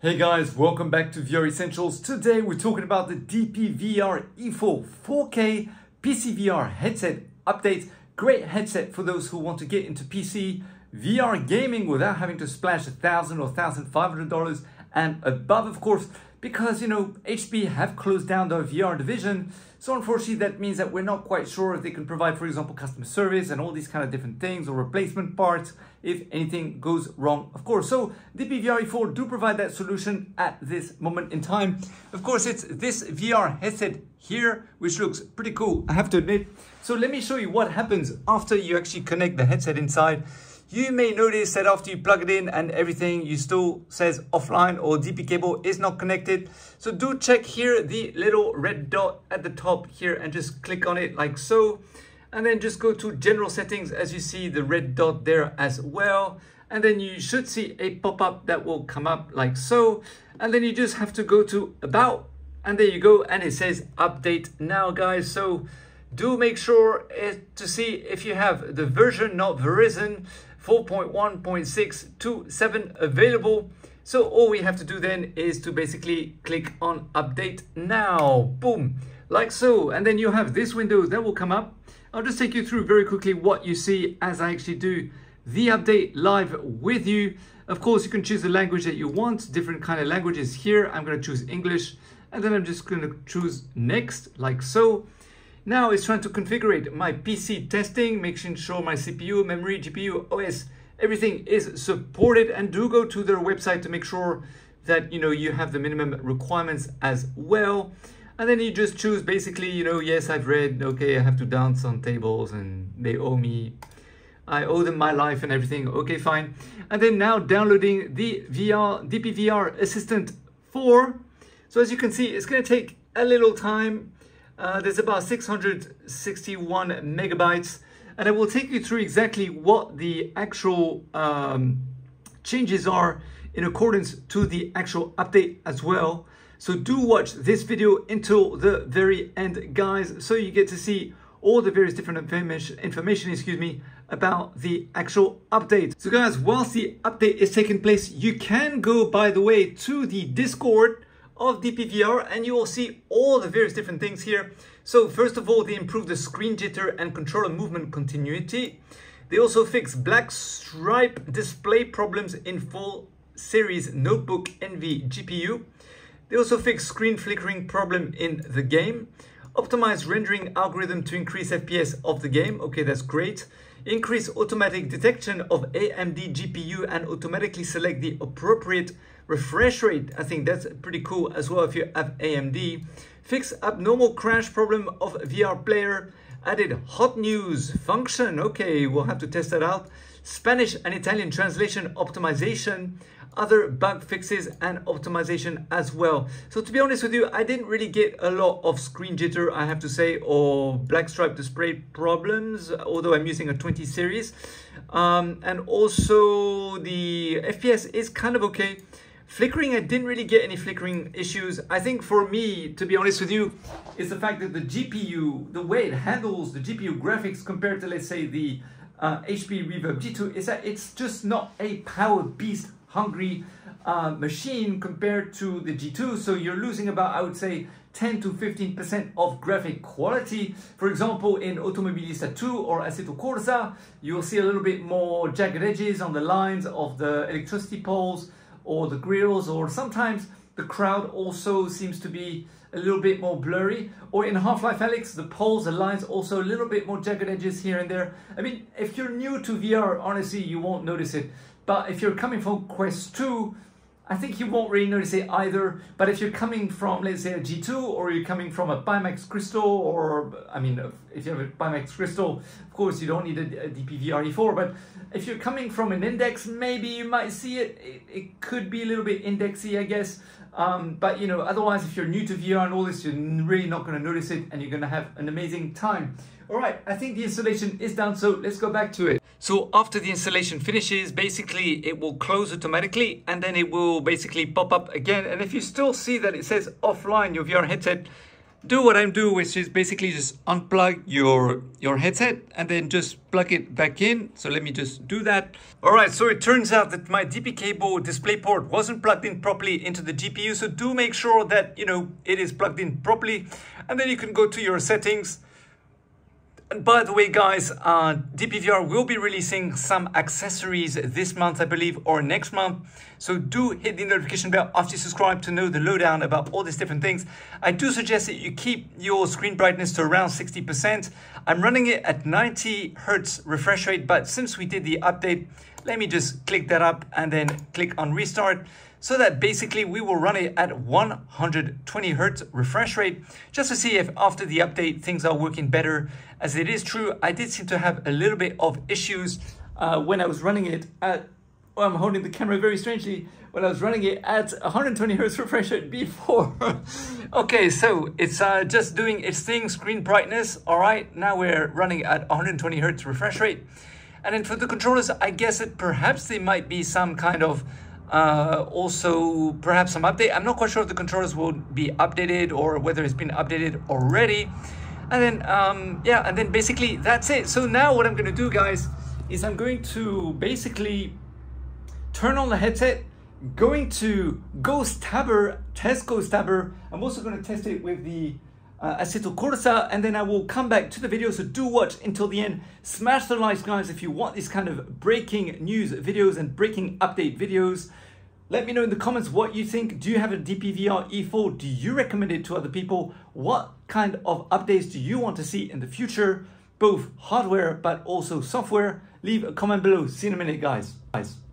Hey guys, welcome back to VR Essentials. Today we're talking about the DPVR E4 4K PCVR headset update. Great headset for those who want to get into PC VR gaming without having to splash $1,000 or $1,500 and above, of course, because, you know, HP have closed down their VR division. So unfortunately, that means that we're not quite sure if they can provide, for example, customer service and all these kind of different things or replacement parts if anything goes wrong, of course. So DPVR E4 do provide that solution at this moment in time. Of course, it's this VR headset here, which looks pretty cool, I have to admit. So let me show you what happens after you actually connect the headset inside. You may notice that after you plug it in and everything, you still says offline or DP cable is not connected. So do check here the little red dot at the top here and just click on it like so. And then just go to general settings as you see the red dot there as well. And then you should see a pop-up that will come up like so. And then you just have to go to about, and there you go. And it says update now, guys. So do make sure to see if you have the version, not Verizon, 4.1.627 available. So all we have to do then is to basically click on update now, boom, like so. And then you have this window that will come up. I'll just take you through very quickly what you see as I actually do the update live with you. Of course, you can choose the language that you want, different kind of languages here. I'm going to choose English, and then I'm just going to choose next, like so. Now it's trying to configure my PC testing, making sure my CPU, memory, GPU, OS, everything is supported. And do go to their website to make sure that, you know, you have the minimum requirements as well. And then you just choose basically, you know, yes, I've read, okay, I have to dance on tables and they owe me. I owe them my life and everything. Okay, fine. And then now downloading the DPVR Assistant 4. So as you can see, it's going to take a little time. There's about 661 megabytes, and I will take you through exactly what the actual changes are in accordance to the actual update as well. So do watch this video until the very end, guys, so you get to see all the various different information, about the actual update. So guys, whilst the update is taking place, you can go, by the way, to the Discord of DPVR and you will see all the various different things here. So first of all, they improved the screen jitter and controller movement continuity. They also fixed black stripe display problems in full series notebook NV GPU. They also fixed screen flickering problem in the game. Optimized rendering algorithm to increase FPS of the game. Okay, that's great. Increase automatic detection of AMD GPU and automatically select the appropriate refresh rate. I think that's pretty cool as well if you have AMD. Fix abnormal crash problem of VR Player. Added hot news function. Okay, we'll have to test that out. Spanish and Italian translation optimization. Other bug fixes and optimization as well. So to be honest with you, I didn't really get a lot of screen jitter, I have to say, or black stripe display problems, although I'm using a 20 series. And also the FPS is kind of okay. Flickering, I didn't really get any flickering issues. I think for me, to be honest with you, is the fact that the GPU, the way it handles the GPU graphics compared to, let's say, the HP Reverb G2, is that it's just not a power beast hungry machine compared to the G2. So you're losing about, I would say, 10 to 15% of graphic quality. For example, in Automobilista 2 or Assetto Corsa, you'll see a little bit more jagged edges on the lines of the electricity poles or the grills, or sometimes the crowd also seems to be a little bit more blurry. Or in Half-Life Alyx, the poles, the lines, also a little bit more jagged edges here and there. I mean, if you're new to VR, honestly, you won't notice it. But if you're coming from Quest 2, I think you won't really notice it either. But if you're coming from, let's say, a G2, or you're coming from a Pimax Crystal, or, I mean, if you have a Pimax Crystal, of course, you don't need a DPVR E4. But if you're coming from an Index, maybe you might see it. It could be a little bit indexy, I guess. But, you know, otherwise, if you're new to VR and all this, you're really not going to notice it, and you're going to have an amazing time. All right, I think the installation is done, so let's go back to it. So after the installation finishes, basically it will close automatically and then it will basically pop up again. And if you still see that it says offline, your VR headset, do what I'm doing, which is basically just unplug your headset and then just plug it back in. So let me just do that. All right, so it turns out that my DP cable display port wasn't plugged in properly into the GPU. So do make sure that, you know, it is plugged in properly. And then you can go to your settings. And by the way, guys, DPVR will be releasing some accessories this month, I believe, or next month. So do hit the notification bell after you subscribe to know the lowdown about all these different things. I do suggest that you keep your screen brightness to around 60%. I'm running it at 90 Hertz refresh rate, but since we did the update, let me just click that up and then click on restart. So that basically we will run it at 120 Hertz refresh rate, just to see if after the update things are working better. As it is true, I did seem to have a little bit of issues when I was running it at, well, I'm holding the camera very strangely, when I was running it at 120 Hertz refresh rate before. Okay, so it's just doing its thing, screen brightness. All right, now we're running at 120 Hertz refresh rate. And then for the controllers, I guess that perhaps they might be some kind of also perhaps some update. I'm not quite sure if the controllers will be updated or whether it's been updated already. And then yeah, and then basically that's it. So now what I'm going to do, guys, is I'm going to basically turn on the headset, going to Ghost Tabber, test Ghost Tabber. I'm also going to test it with the Assetto Corsa, and then I will come back to the video. So do watch until the end. Smash the likes, guys, if you want these kind of breaking news videos and breaking update videos. Let me know in the comments what you think. Do you have a DPVR E4? Do you recommend it to other people? What kind of updates do you want to see in the future? Both hardware, but also software. Leave a comment below. See you in a minute, guys.